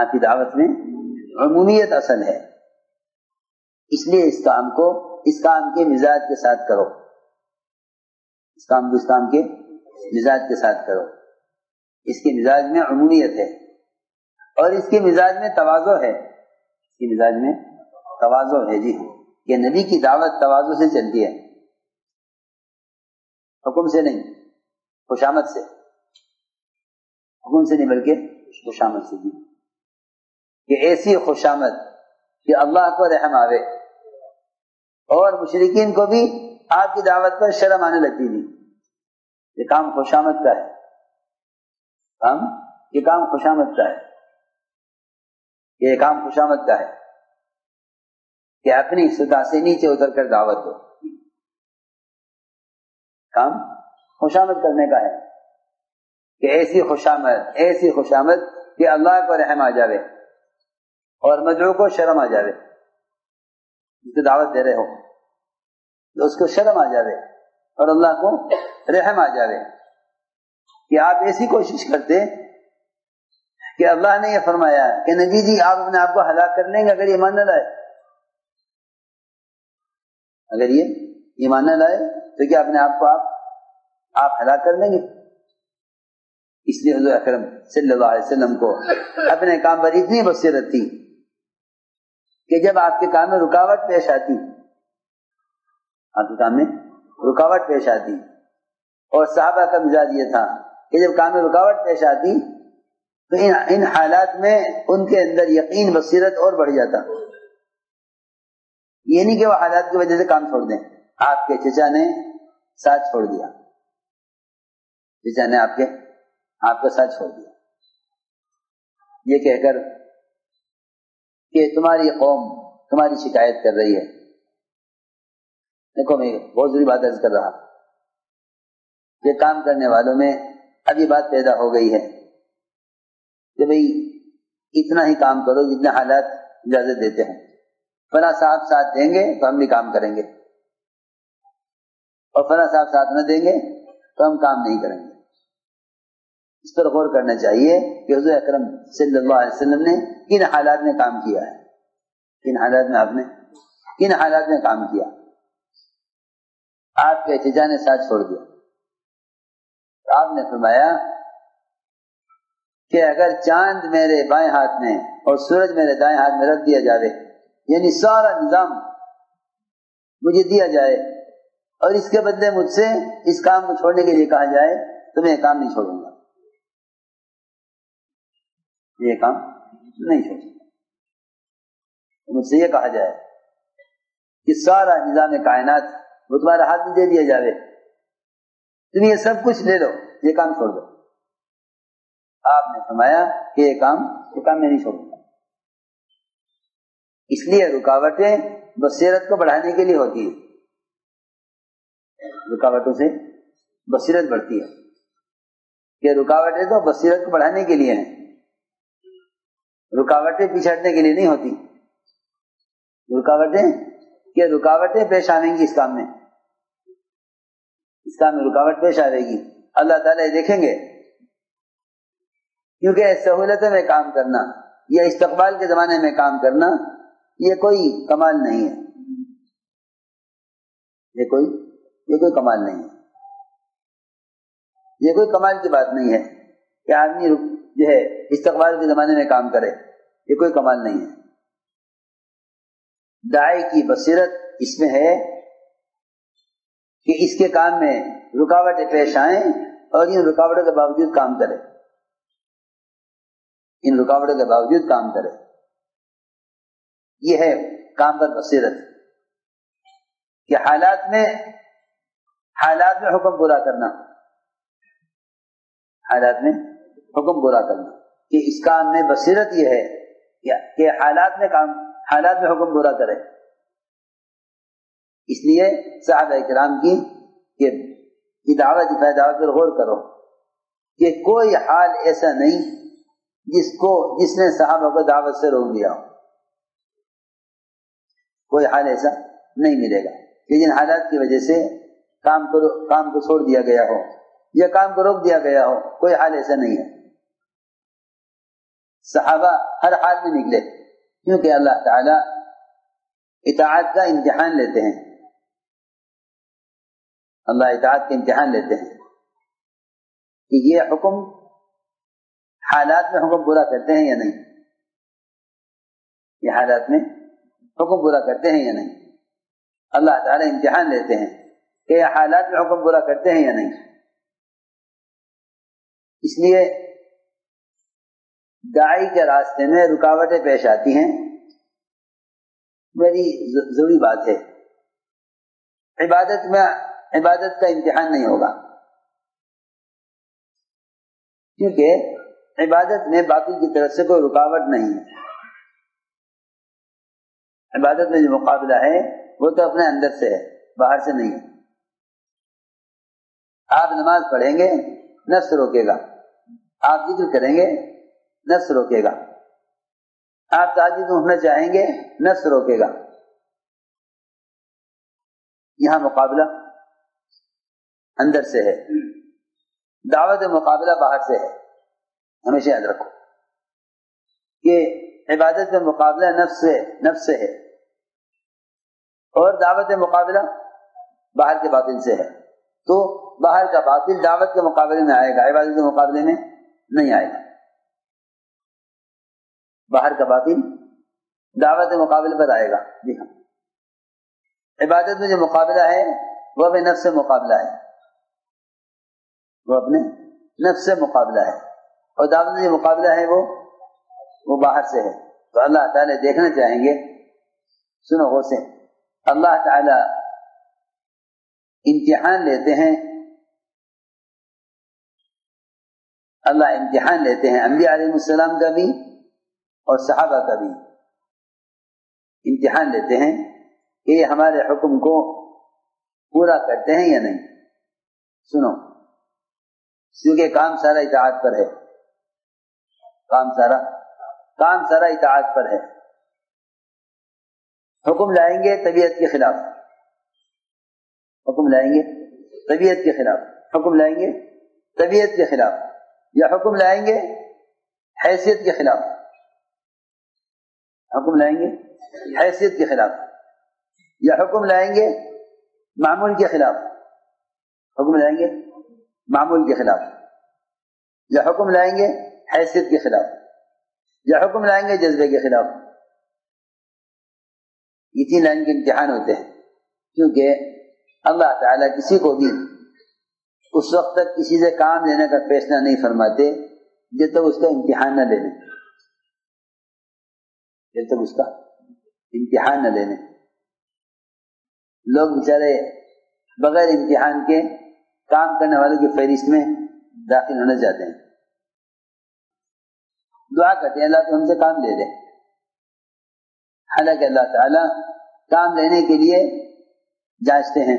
आपकी दावत में उमूमियत असल है, इसलिए इस काम को इस काम के मिजाज के साथ करो, इस काम को इस काम के मिजाज के साथ करो। इसके मिजाज में उमूमियत है और इसके मिजाज में तवाज़ो है, इसके मिजाज में तवाज़ो है जी। ये नबी की दावत तवाज़ो से चलती है, हुक्म से नहीं, खुशामद से, हुक्म से नहीं बल्कि खुशामद से जी। कि ऐसी खुशामद कि अल्लाह को रहम आवे और मुशरिकीन को भी आपकी दावत पर शर्म आने लगती थी। ये काम खुशामद का है, काम ये काम खुशामद का है, ये काम खुशामद का है कि अपनी सतह से नीचे उतर कर दावत दो। काम खुशामद करने का है कि ऐसी खुशामद कि अल्लाह को रहम आ जावे और मजरू को शर्म आ जावे। जिसको दावत दे रहे हो तो उसको शर्म आ जावे और अल्लाह को रहम आ जावे। कि आप ऐसी कोशिश करते कि अल्लाह ने यह फरमाया कि नबी जी आप अपने आप को हलाक कर लेंगे अगर ईमान न लाए, अगर ये ईमान न लाए तो क्या अपने आप को आप हलाक कर लेंगे। इसलिए हुज़ूर अकरम सल्लल्लाहु अलैहि वसल्लम को अपने काम पर इतनी बसीरत थी कि जब आपके काम में रुकावट पेश आती, आपके काम में रुकावट पेश आती, और सहाबा का मिजाज ये था कि जब काम में रुकावट पेश आती तो इन हालात में उनके अंदर यकीन बसीरत और बढ़ जाता। ये नहीं कि वह हालात की वजह से काम छोड़ दें। आपके चचा ने साथ छोड़ दिया, चचा ने आपका साथ छोड़ दिया ये कहकर कि तुम्हारी कौम तुम्हारी शिकायत कर रही है। देखो मैं बहुत जरूरी बात अर्ज कर रहा, ये काम करने वालों में अब ये बात पैदा हो गई है कि भाई इतना ही काम करो जितने हालात इजाजत देते हैं। फला साहब साथ देंगे तो हम भी काम करेंगे और फला साहब साथ न देंगे तो हम काम नहीं करेंगे। इस पर गौर करना चाहिए कि हुज़ूर अकरम सल्लल्लाहु अलैहि वसल्लम ने किन हालात में काम किया है, किन हालात में आपने किन हालात में काम किया। आपके चचा ने साथ छोड़ दिया तो आपने फरमाया कि अगर चांद मेरे बाएं हाथ में और सूरज मेरे दाएं हाथ में रख दिया जावे, यानी सारा निजाम मुझे दिया जाए और इसके बदले मुझसे इस काम को छोड़ने के लिए कहा जाए तो मैं ये काम नहीं छोड़ूंगा, ये काम नहीं छोड़ूंगा। मुझसे ये कहा जाए कि सारा निजाम कायनात वो तुम्हारे हाथ में दे दिया जावे, तुम ये सब कुछ ले लो, ये काम छोड़ दो। आपने फरमाया कि ये काम मैं नहीं छोड़ूंगा। इसलिए रुकावटें बसीरत को बढ़ाने के लिए होती है, रुकावटों से बसीरत बढ़ती है। ये रुकावटें तो बसीरत को बढ़ाने के लिए हैं, रुकावटें पिछड़ने के लिए नहीं होती। रुकावटें पेश आएंगी इस काम में, रुकावट पेश आएगी। अल्लाह ताला ये देखेंगे, क्योंकि सहूलत में काम करना या इस्तकबाल के जमाने में काम करना ये कोई कमाल नहीं है, ये कोई कमाल नहीं है। ये कोई कमाल की बात नहीं है कि आदमी जो है इस्तकबाल के जमाने में काम करे, ये कोई कमाल नहीं है। दाई की बसीरत इसमें है कि इसके काम में रुकावटें पेश आए और इन रुकावटों के बावजूद काम करे, इन रुकावटों के बावजूद काम करे। यह है काम पर बसीरत कि हालात में हुक्म पूरा करना, हालात में हुक्म पूरा करना। कि इस काम में बसीरत यह है कि हालात में हुक्म पूरा करे। इसलिए सहाबा इकराम की दावत पर गौर करो कि कोई हाल ऐसा नहीं जिसने सहाबा को दावत से रोक दिया हो। कोई हाल ऐसा नहीं मिलेगा कि जिन हालात की वजह से काम को छोड़ दिया गया हो या काम को रोक दिया गया हो, कोई हाल ऐसा नहीं है। सहाबा हर हाल में निकले, क्योंकि अल्लाह ताला इताअत का इम्तिहान लेते हैं, अल्लाह इताअत का इम्तिहान लेते हैं कि ये हुक्म हालात में हुक्म पूरा करते हैं या नहीं, ये हालात में हुक्म पूरा करते हैं या नहीं। अल्लाह ताला इम्तिहान लेते हैं कि ये हालात में हुक्म पूरा करते हैं या नहीं। इसलिए दाई के रास्ते में रुकावटें पेश आती हैं, मेरी जरूरी बात है। इबादत में इबादत का इम्तिहान नहीं होगा, क्योंकि इबादत में बाकी की तरफ से कोई रुकावट नहीं है। इबादत में जो मुकाबला है वो तो अपने अंदर से है, बाहर से नहीं है। आप नमाज पढ़ेंगे, नफ्स रोकेगा। आप जिक्र करेंगे, नफ्स रोकेगा। आप ताजिद उठना चाहेंगे, नफ्स रोकेगा। यहां मुकाबला अंदर से है, दावत मुकाबला बाहर से है। हमेशा याद रखो कि इबादत में मुकाबला नफ्स से है और दावत मुकाबला बाहर के बातिल से है। तो बाहर का बातिल दावत के मुकाबले में आएगा, इबादत के मुकाबले में नहीं आएगा। बाहर का बातिल दावत के मुकाबले पर आएगा। जी हाँ, इबादत में जो मुकाबला है वह अपने नफ्स से मुकाबला है, वो अपने नफ्स से मुकाबला है। और दावत में जो मुकाबला है वो बाहर से है। तो अल्लाह ताला देखना चाहेंगे, सुनो गौर से, अल्लाह ताला इम्तिहान लेते हैं, अल्लाह इम्तिहान लेते हैं अंबिया अलैहिस्सलाम का भी और सहाबा का भी। इम्तिहान लेते हैं कि ये हमारे हुक्म को पूरा करते हैं या नहीं। सुनो, क्योंकि काम सारा इताअत पर है, काम सारा इताअत पर है। हुक्म लाएंगे तबीयत के खिलाफ, हुक्म लाएंगे तबीयत के खिलाफ, हुक्म लाएंगे तबीयत के खिलाफ, या हुक्म लाएंगे हैसियत के खिलाफ, हुक्म लाएंगे हैसियत के खिलाफ, या हुक्म लाएंगे मामूल के खिलाफ, हुक्म लाएंगे मामूल के खिलाफ, या हुक्म लाएंगे हैसियत के खिलाफ, या हुक्म लाएंगे जज्बे के खिलाफ। इसी लाइन के इम्तिहान होते हैं, क्योंकि अल्लाह ताला किसी को भी उस वक्त तक किसी से काम लेने का फैसला नहीं फरमाते जब तक उसका इम्तिहान न ले लें, जब तक उसका इम्तिहान न ले लें। लोग बेचारे बगैर इम्तिहान के काम करने वालों की फहरिस्त में दाखिल होने जाते हैं। दुआ करते हैं, अल्लाह तो हमसे काम ले लें। हालांकि अल्लाह ताला काम लेने के लिए जांचते हैं।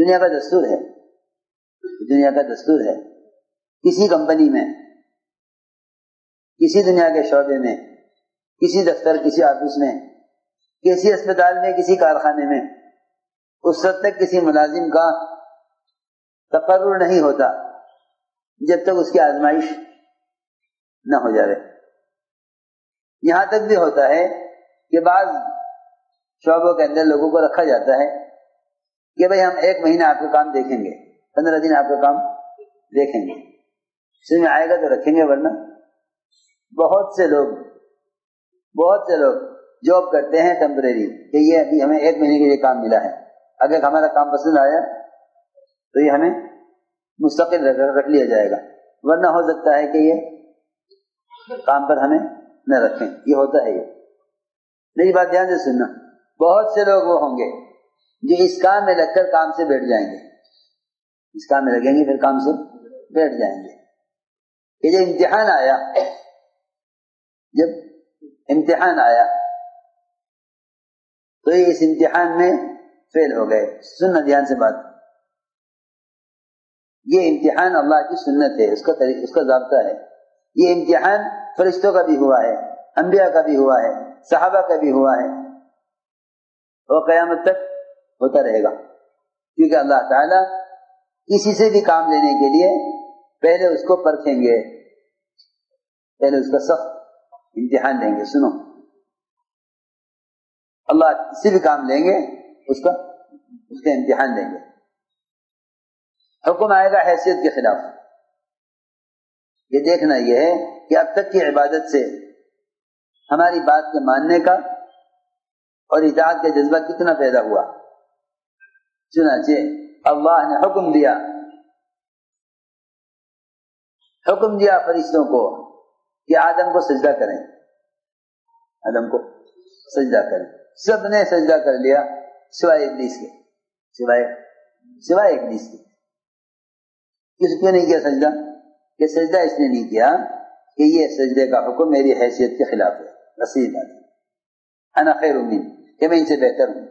दुनिया का दस्तूर है, दुनिया का दस्तूर है। किसी कंपनी में, किसी दुनिया के शोबे में, किसी दफ्तर, किसी ऑफिस में, किसी अस्पताल में, किसी कारखाने में उस वक्त तक किसी मुलाजिम का तकर्रुर नहीं होता जब तक उसकी आजमाइश न हो जाए। यहां तक भी होता है कि बाद शोबों के अंदर लोगों को रखा जाता है कि भाई हम 1 महीना आपका काम देखेंगे, 15 दिन आपका काम देखेंगे, इसमें आएगा तो रखेंगे, वरना। बहुत से लोग जॉब करते हैं टेम्परेरी, कि ये अभी हमें 1 महीने के लिए काम मिला है, अगर हमारा काम पसंद आया तो ये हमें मुस्तकिल रख लिया जाएगा, वरना हो सकता है कि ये काम पर हमें न रखें। ये होता है। ये मेरी बात ध्यान से सुनना। बहुत से लोग वो होंगे जो इस काम में लगकर काम से बैठ जाएंगे, इस काम में लगेंगे फिर काम से बैठ जाएंगे। ये जब इम्तिहान आया, तो ये इस इम्तिहान में फेल हो गए। सुनना ध्यान से बात। ये इम्तिहान अल्लाह की सुन्नत है, उसका ज़ाब्ता है। ये इम्तिहान फरिश्तों का भी हुआ है, अंबिया का भी हुआ है, सहाबा का भी हुआ है और कयामत तक होता रहेगा, क्योंकि अल्लाह ताला किसी से भी काम लेने के लिए पहले उसको परखेंगे, पहले उसका सख्त इम्तिहान लेंगे। सुनो, अल्लाह से भी काम लेंगे, उसका इम्तिहान लेंगे। हुक्म आएगा हैसियत के खिलाफ। ये देखना यह है कि अब तक की इबादत से हमारी बात के मानने का और इताअत का जज्बा कितना पैदा हुआ। चुनाचे अल्लाह ने हुक्म दिया फरिश्तों को कि आदम को सजदा करें, सबने सजदा कर लिया सिवाय इब्लीस के। किसने नहीं किया सजदा? कि सजदा इसने नहीं किया कि ये सजदे का हुक्म मेरी हैसियत के खिलाफ है। नसीब अना खैर उम्मीद कि मैं इनसे बेहतर हूं।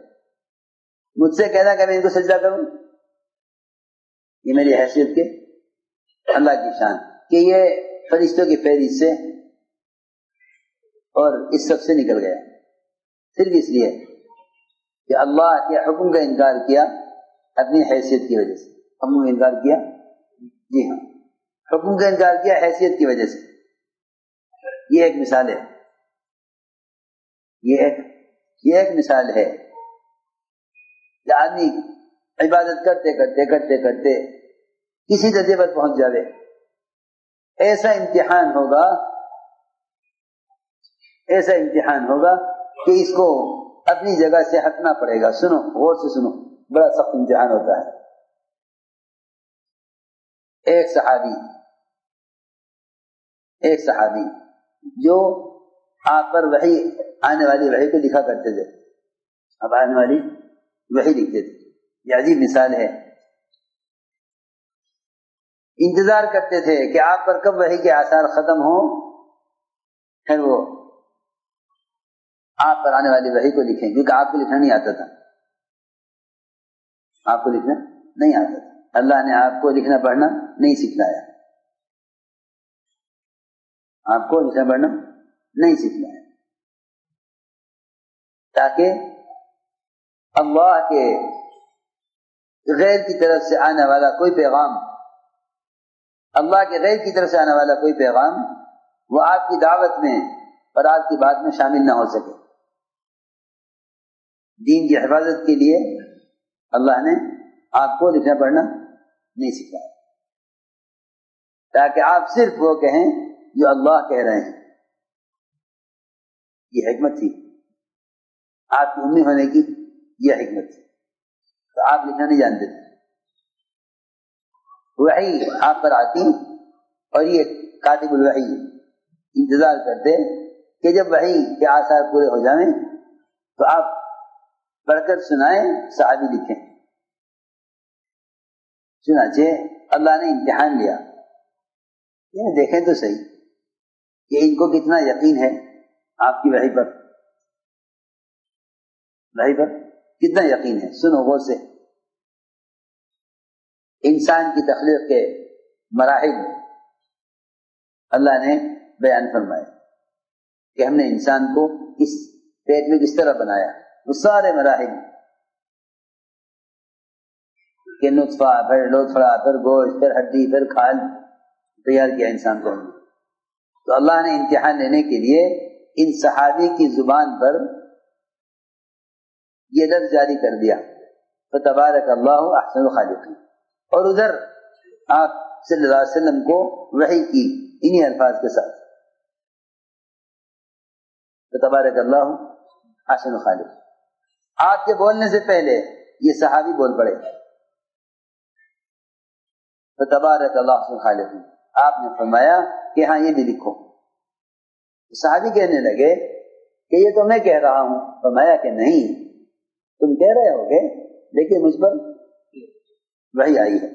मुझसे कहना कि मैं इनको सजदा करूं, ये मेरी हैसियत के अल्लाह की शान कि ये फरिश्तों की फहरिस्त से और इस सब से निकल गया, सिर्फ इसलिए कि अल्लाह के हुक्म का इनकार किया अपनी हैसियत की वजह से। हमने इनकार किया, जी हाँ, हुक्म का इनकार किया हैसियत की वजह से। ये एक मिसाल है कि आदमी इबादत करते किसी दर्जे पर पहुंच जावे, ऐसा इम्तिहान होगा कि इसको अपनी जगह से हटना पड़ेगा। सुनो, गौर से सुनो, बड़ा सख्त इम्तिहान होता है। एक सहाबी जो आप पर वही आने वाली वही को लिखा करते थे, अब आने वाली वही लिखते थे। यह अजीब मिसाल है। इंतजार करते थे कि आप पर कब वही के आसार खत्म हो, फिर वो आप पर आने वाली वही को लिखें, क्योंकि आपको लिखना नहीं आता था। अल्लाह ने आपको लिखना पढ़ना नहीं सिखलाया, ताकि अल्लाह के गैर की तरफ से आने वाला कोई पैगाम वो आपकी दावत में और आपकी बात में शामिल ना हो सके। दीन की हिफाजत के लिए अल्लाह ने आपको लिखना पढ़ना नहीं सिखाया, ताकि आप सिर्फ वो कहें जो अल्लाह कह रहे हैं। यह हिकमत थी, आपकी उम्मीद होने की यह हिकमत थी। तो आप लिखना नहीं जानते थे, वही आप पर आती और ये कातिबुल वही इंतजार करते कि जब वही के आसार पूरे हो जाएं तो आप पढ़कर सुनाएं, सहाबी लिखें। चुनाचे अल्लाह ने इम्तिहान लिया, ये देखें तो सही कि इनको कितना यकीन है आपकी वही पर कितना यकीन है। सुनो गौर से, इंसान की तखलीक के मराहिल अल्लाह ने बयान फरमाए कि हमने इंसान को इस पेट में किस तरह बनाया। वो सारे मराहिल के नुत्फा, फिर लोथड़ा, फिर गोश्त, फिर हड्डी, फिर खाल तैयार किया इंसान को। तो अल्लाह ने इम्तिहान लेने के लिए इन सहाबी की जुबान पर ये लफ्ज जारी कर दिया, तबारकल्लाहु अहसनुल खालिकीन। और उधर आप सल्लल्लाहु अलैहि वसल्लम को वही की इन्हीं अल्फाज के साथ, तबारकल्लाहु अहसनुल खालिकीन। आपके बोलने से पहले ये सहाबी बोल पड़े, तबारक अल्लाह सुन खालिद। आपने फरमाया कि हाँ ये भी लिखो। साहबी कहने लगे कि ये तो मैं कह रहा हूं। फरमाया कि नहीं, तुम कह रहे होगे लेकिन मुझ पर वही आई है।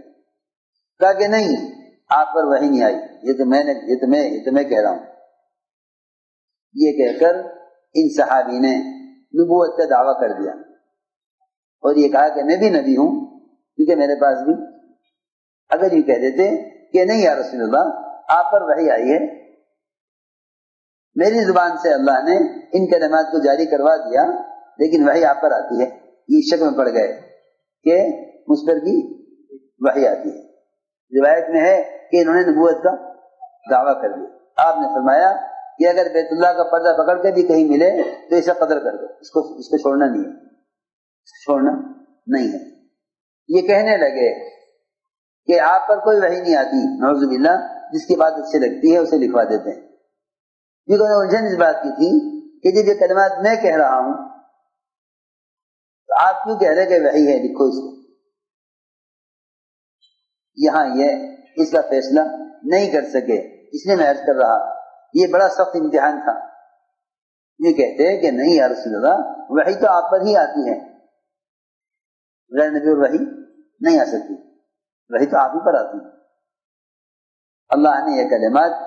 कहा कि नहीं, आप पर वही नहीं आई, ये तो मैं कह रहा हूं। ये कहकर इन सहाबी ने नबूवत का दावा कर दिया और ये कहा कि मैं भी नबी हूं, क्योंकि मेरे पास भी। अगर ये कह देते कि नहीं या रसूलल्लाह, आप पर वही आई है, मेरी जुबान से अल्लाह ने इन कलमात को जारी करवा दिया, लेकिन वही आप पर आती है, ये शक में पड़ गए कि मुझ पर भी वही आती है। रिवायत में है कि इन्होंने नबूवत का दावा कर दिया। आपने फरमाया कि अगर बैतुल्लाह का पर्दा पकड़ के भी कहीं मिले तो इसका कदर कर दो, इसको छोड़ना नहीं है, छोड़ना नहीं है। ये कहने लगे कि आप पर कोई वही नहीं आती, नौजुबिल्लाह, जिसकी बात अच्छी लगती है उसे लिखवा देते हैं। क्योंकि उलझन इस बात की थी कि जब ये कलमात मैं कह रहा हूं तो आप क्यों कह रहे कि वही है, लिखो इसको। यहां ये इसका फैसला नहीं कर सके, इसलिए मैं अर्ज कर रहा ये बड़ा सख्त इम्तिहान था। ये कहते हैं कि नहीं या रसूलल्लाह, वही तो आप पर ही आती है, गैर नबी और वही नहीं आ सकती, वही तो आप ही पर आती है। अल्लाह ने यह कलिमात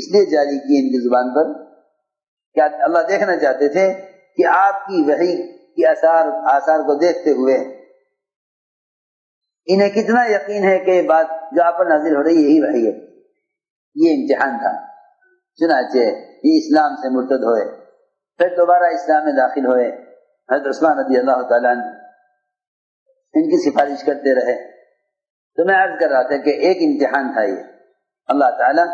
इसलिए जारी की इनकी जुबान पर क्या अल्लाह देखना चाहते थे कि आपकी वही की आसार को देखते हुए इन्हें कितना यकीन है कि बात जो आप पर नाजिल हो रही है यही वही है। ये इम्तिहान था। चुनाचे ये इस्लाम से मुर्तद होए, फिर दोबारा इस्लाम में दाखिल होए। हज़रत उस्मान रज़ी अल्लाह तआला अन्हु इनकी सिफारिश करते रहे। तो मैं अर्ज कर रहा था कि एक इम्तिहान था ये। अल्लाह ताला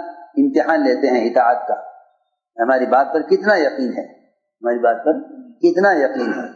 इम्तिहान लेते हैं इताअत का, हमारी बात पर कितना यकीन है, हमारी बात पर कितना यकीन है।